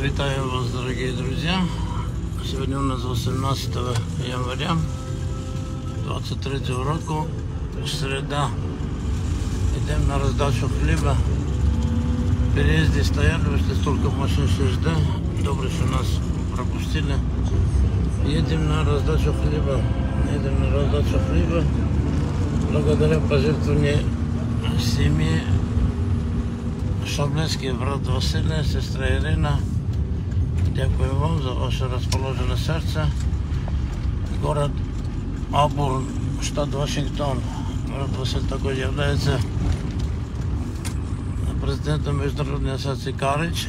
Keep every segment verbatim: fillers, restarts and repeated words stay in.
Витаю вас, дорогие друзья. Сегодня у нас восемнадцатое января двадцать третьего года, среда. Идем на раздачу хлеба. В переезде стояли, вышли столько машин, что ждали. Добре, что нас пропустили. Едем на раздачу хлеба. Едем на раздачу хлеба. Благодаря пожертвованию семьи Шаблевский, брат Василия, сестра Ирина. Дякую вам за ваше расположенное сердце. Город Абур, штат Вашингтон. Брат Василий такой является президентом Международной ассоциации Карич.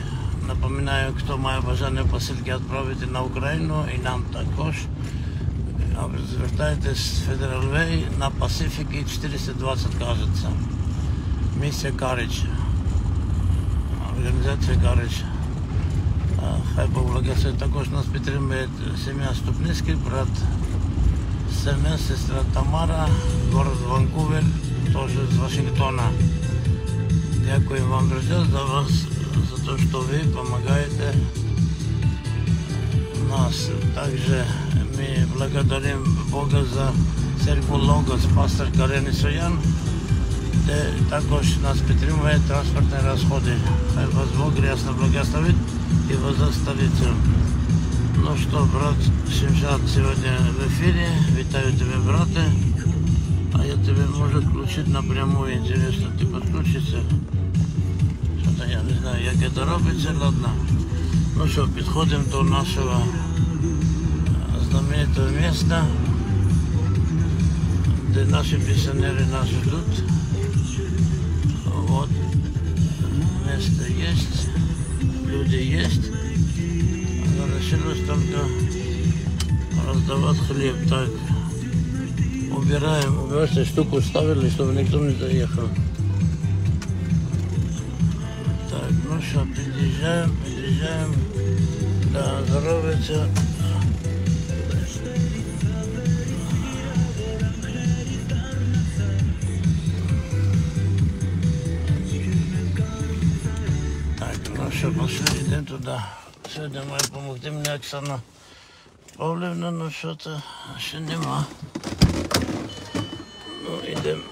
Напоминаю, кто мое бажание посылки отправите на Украину и нам також. Звертайтесь с Федеральвей на Пасифике четыреста двадцать, кажется. Миссия Карич. Организация Карич. Хай поблагодарю. Також нас підтримує Семён Ступницкий, брат Семен, сестра Тамара, город Ванкувер, тоже из Вашингтона. Дякую вам, друзья, за вас, за то, что вы помогаете нас. Также мы благодарим Бога за церковь Логос, пастор Карен Исоян, де також нас підтримує транспортные расходы. Хай вас Бог грязно благословит и возоставит. Ну что, брат Семжан сегодня в эфире. Витаю тебя, брате. А я тебе, может, включить напрямую. Интересно, ты подключишься? Что-то я не знаю, как это робится, ладно. Ну что, подходим до нашего знаменитого места, где наши пенсионеры нас ждут. Вот, место есть, люди есть. Началось только раздавать хлеб. Так, убираем, убираем, штуку ставили, чтобы никто не заехал. Так, ну что, подъезжаем, подъезжаем. Да, здоровится. Так, ну что, пошли, идем туда. Сегодня мы помогли мне Оксана Павловна, но что-то еще нема. Ну, идем,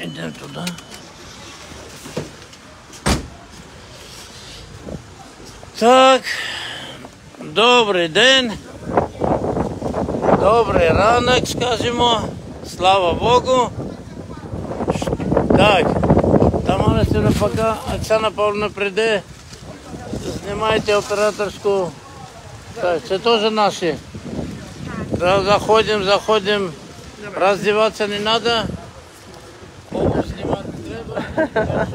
идем туда. Так, добрый день, добрый ранок, скажемо, слава Богу. Так, Тамара сегодня пока Оксана Павловна придет. Снимайте операторскую. Так, это тоже наши. Да, заходим, заходим. Раздеваться не надо. Обувь снимать не треба.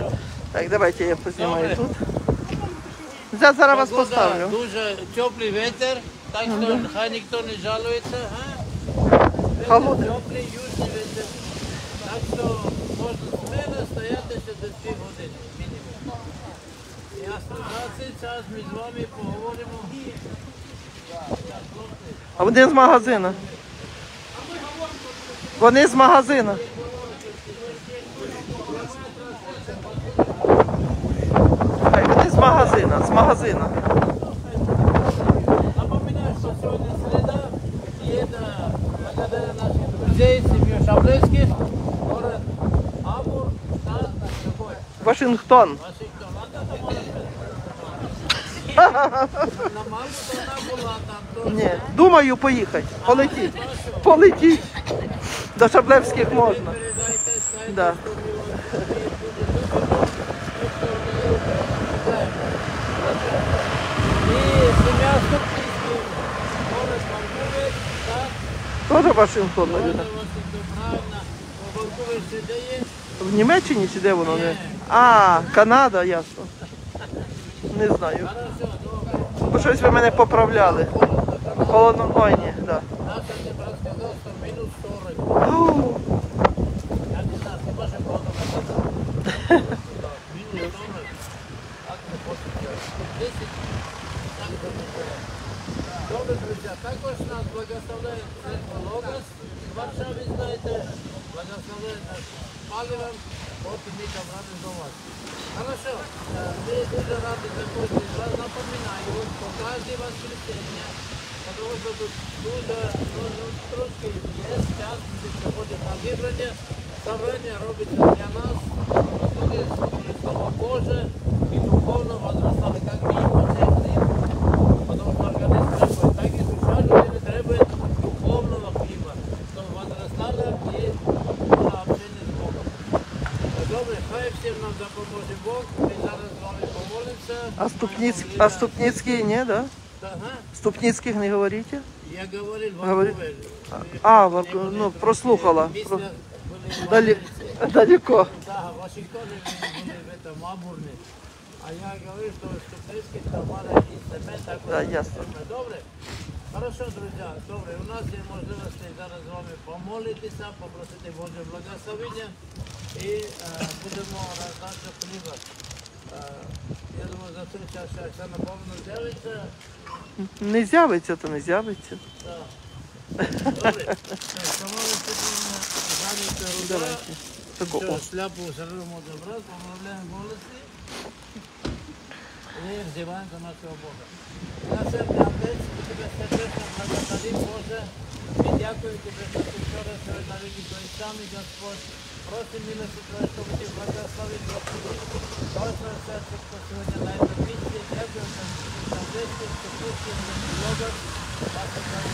Так, давайте я поснимаю тут. Я зараз вас поставлю. Дуже теплый ветер, так что хай никто не жалуется. Холодный. Теплый южный ветер. Так что можно смело стоять еще до двух часов. А вони з магазина. Вони з магазина. Вони з магазина, з магазина. Напоминаю, що сьогодні середа, і це благодаря наших друзей, сім'ї Шаблевських, город Абур, штат Вашингтон. Ні, думаю поїхати, полетіть, полетіть, до Шаблевських можна. Да. Тоже Вашингтон, навіть. В Німеччині чи де воно? А, Канада, ясно. Не знаю. Бо щось ви мене поправляли. Холодно, ой, ні, так. Добрые друзья, також нас благословляет церковь Логос в Варшаве, знаете, благословляет нас паливом от Николаевича Рады Гловацки. Хорошо, мы дуже рады закончить. Напоминаю, что каждый воскресенье, потому что тут дуже трошки есть, сейчас приходит на вибрание, собрание робится для нас, люди с Христова Божия и духовно возрастали, как минимум, потому что организм требует, так и душа людей требует духовного хлеба, чтобы возрастали и общение с Богом. Добрый, хай всем нам да поможет Бог, мы зараз с вами помолимся. А Ступницкий, а Ступницкий не, да? Ага. Ступницких не говорите? Я говорил, Говори... А, в... ну, прослухала. Про... Дали... Далеко. Да, Вашингтон это мамурный. А я говорю, что Ступницкий, Тамара и Семен, так вот. Да, ясно. Добре? Хорошо, друзья, добре. У нас есть возможность зараз с вами помолиться, попросить Божье благословение и э, будем раздаться хлеба. Я думаю, за три часа все напомню, з'явиться. Не з'явиться, то не з'явиться. Так. Добре. Так, помолимося, замість рука. Все, шляпу жару можна брати, помовляємо голоси. И взываем за нашего Бога. Наше Отец, у Тебя сердечно благодарим, Боже. Мы дякуем Тебе, что Ты еще раз передарили Твои сами, Господь. Просим милости Твоей, чтобы Ты благословил Господи. Боже, сердце, что сегодня на этом месте. Дякуем за сердце, что пусть есть наши Бога. Ваши христиан,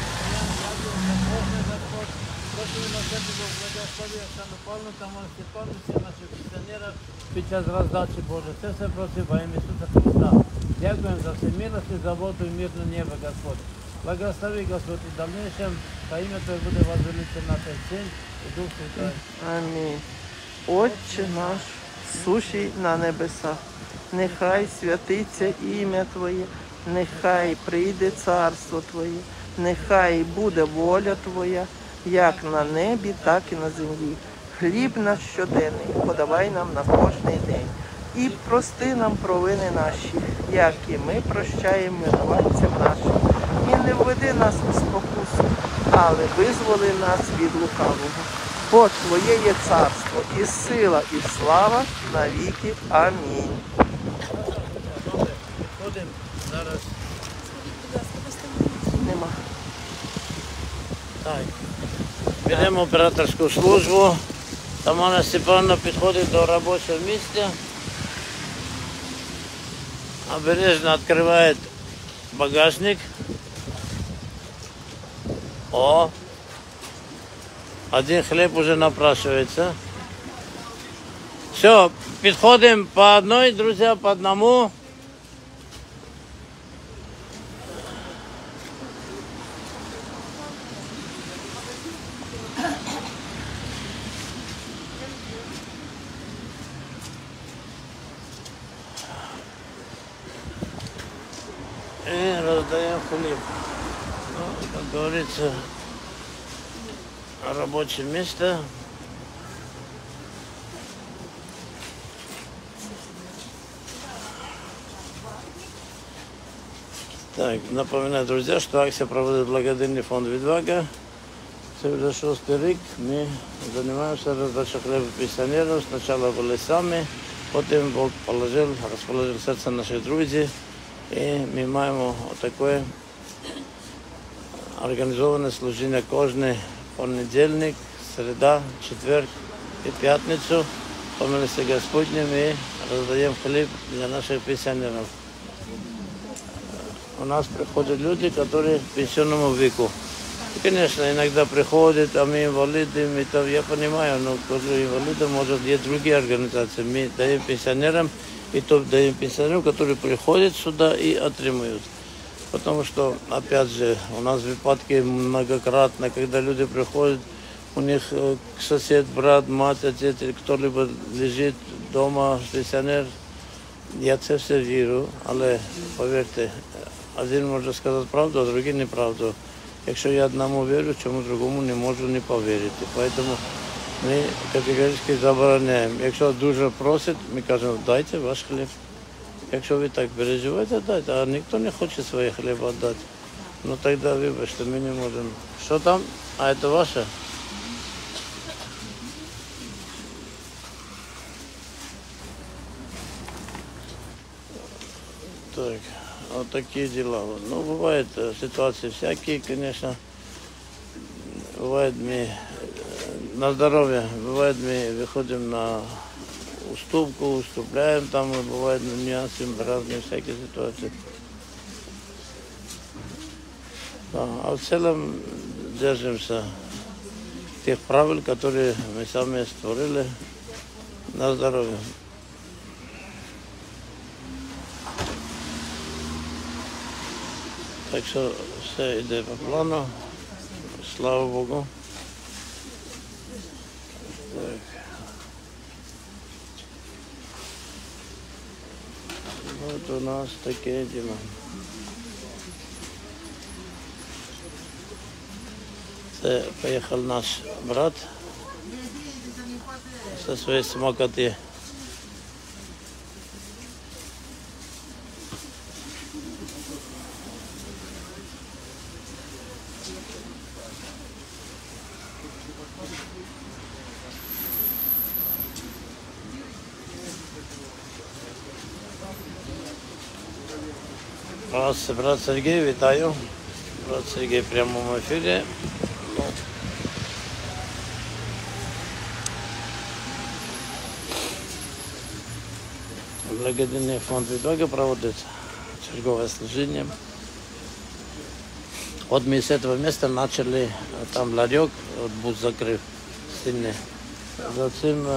дякуем за Бога, Господь. Просим милости Твоей, благослови Оксану Павловну, Тамару Степану, всех наших пенсионеров. Сейчас раздачи Боже, все все просим во имя Иисуса Христа. Дякуем за всемирность, заботу и мир на небо, Господь. Благослови, Господь, и в дальнейшем во имя Твое будет возвеличен наш Сын и Дух Святой. Аминь. Отче наш, сущий на небесах, нехай святиться ім'я Твоє, нехай прийде царство Твоє, нехай буде воля Твоя, як на небі, так і на землі. Хліб наш щоденний подавай нам на кожний день. І прости нам провини наші, як і ми прощаємо винуватцям нашим. І не введи нас у спокусу, але визволи нас від лукавого. Бо Твоє є царство, і сила, і слава навіки. Амінь. Добре, ходимо зараз. Нема. Так. Ведемо операторську службу. Тамара Степановна підходить до робочого місця, обережно відкриває багажник. О, один хліб уже напрашується. Все, підходимо по одній, друзі, по одному. Рабочее место. Так, напоминаю, друзья, что акция проводит благодарный фонд «Відвага». Сегодня шестой рік мы занимаемся раздачей хлеба пенсионеров. Сначала были сами, потом Бог положил, расположил сердце наших друзей. И мы имеем вот такое организованное служение каждый понедельник, среда, четверг и пятницу. По милости Господней мы раздаем хлеб для наших пенсионеров. У нас приходят люди, которые в пенсионном веку. И, конечно, иногда приходят, а мы инвалиды, мы там, я понимаю, но инвалиды, может, есть другие организации. Мы даем пенсионерам, и то даем пенсионерам, которые приходят сюда и отримают. Потому что, опять же, у нас выпадки многократно, когда люди приходят, у них сосед, брат, мать, отец, кто-либо лежит дома, пенсионер. Я це все вірю, але поверьте, один може сказати правду, а другий неправду. Якщо я одному вірю, чому другому не можу не повірити. Поэтому ми категорично забороняємо. Якщо дуже просить, ми кажемо, дайте ваш хліб. Якщо ви так переживаєте, дайте, а ніхто не хоче своє хліба дати. Ну тоді вибачте, ми не можемо. Що там? А це ваше? Так, вот такие дела. Ну, бывают ситуации всякие, конечно. Бывает мы на здоровье, бывает мы выходим на уступку, уступляем там, и бывают нюансы, разные всякие ситуации. Да, а в целом держимся тех правил, которые мы сами створили, на здоровье. Так що все йде по плану, слава Богу. Так. От у нас таке діло. Це поїхав наш брат зі своєї самокати. Вас, брат Сергей, вітаю. Брат Сергей в прямому ефірі. Благодійний фонд «Відвага» проводить чергове служіння. От ми з цього місця почали, там ларьок, от був закрив сильний. За цим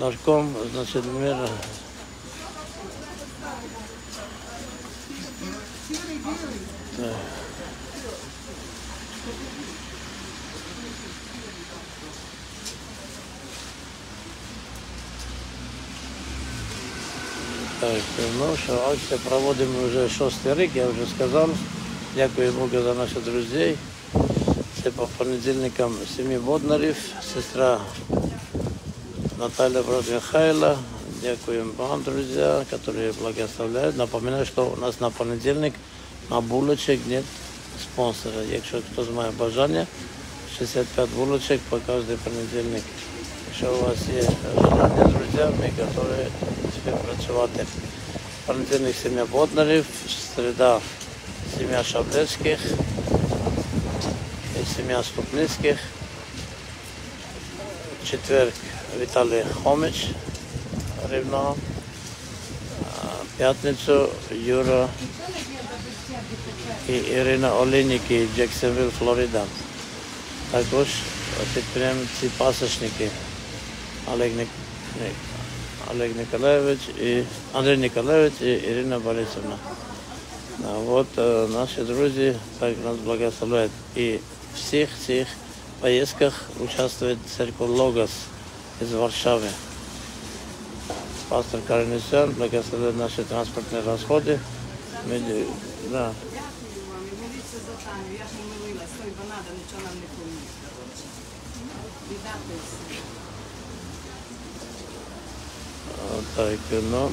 ларьком, значить, мир. Так, ну що, акцію проводимо вже шостий рік, я вже сказав. Дякую Богу за наших друзів. Це по понедільникам в сім'ї Боднарів, сестра Наталья Бродмихайла. Дякуємо вам, друзі, які благословляють. Напоминаю, що у нас на понедільник на булочек нет спонсора. Якщо хтось має бажання, шестьдесят пять булочек по кожний понедільник. Якщо у вас є желання, друзі, ми готові співпрацювати. Понедільник сім'я Боднарів, середа сім'я Шаблевських і сім'я Ступницьких. Четвер Виталий Хомич, Рівного. П'ятницю Юра і Ірина Олейники, Джексонвілл, Флорида. Також підприємці пасічники Олег, Ник... Олег Николаевич і Андрей Николаевич і Ірина Борисовна. Вот наші друзі так нас благословляють. І в всіх цих поїздках участвує церква Логос із Варшави. Пастор Карен Исоян благословляет наши транспортные расходы. Меди... Да. Вот так, ну.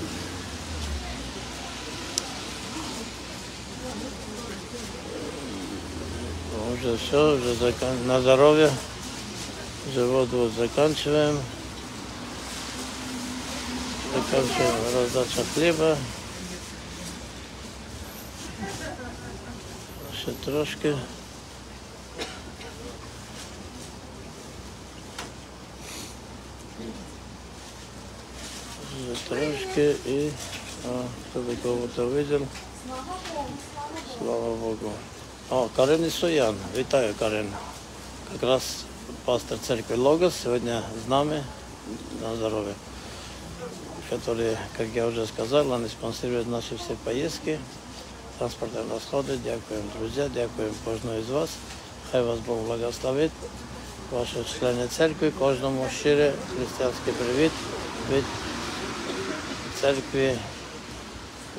Уже все, уже закан... на здоровье. Живот вот заканчиваем. Заканчиваем раздачу хлеба. Еще трошки. Еще трошки и... А, кто-то кого-то видел. Слава Богу. О, Карен Исоян. Витаю, Карен. Как раз пастор церкви Логос сегодня с нами. На здоровье. Которые, как я уже сказал, они спонсируют наши все поездки, транспортные расходы. Дякуем, друзья, дякуем каждому из вас. Хай вас Бог благословит. Ваши члены церкви, каждому шире христианский привет від церкви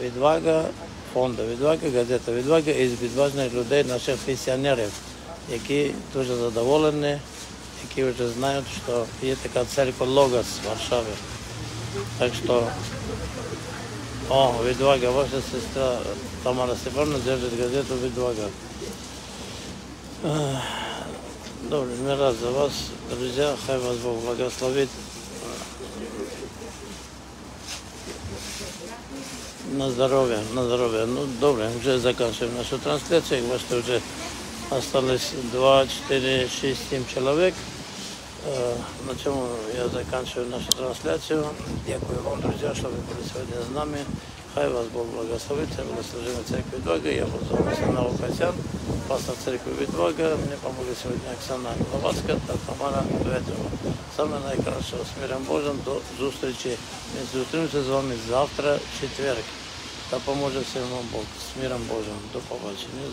Відвага, фонду Відвага, газета Відвага і з відважних людей, наших пенсіонерів, які дуже задоволені, які вже знають, що є така церква Логос в Варшаві. Так что О, Відвага, ваша сестра Тамара Степановна держит газету «Відвага». Добрый, мы рад за вас, друзья. Хай вас Бог благословит. На здоровье, на здоровье. Ну, добрый, уже заканчиваем нашу трансляцию. У вас уже осталось два, четыре, шесть, семь человек. На чем я заканчиваю нашу трансляцию. Дякую вам, друзья, что вы были сегодня с нами. Хай вас Бог благословит. Мы служим в церкви Відвага. Я зовут Оксана Исоян, пастор церкви Відвага. Мне помогли сегодня Оксана Гловацка, Тамара Бродмихайла. Самое наикрасивое. С миром Божьим. До встречи. Мы встретимся с вами завтра, четверг. Да поможет всем вам Бог. С миром Божьим. До побачення.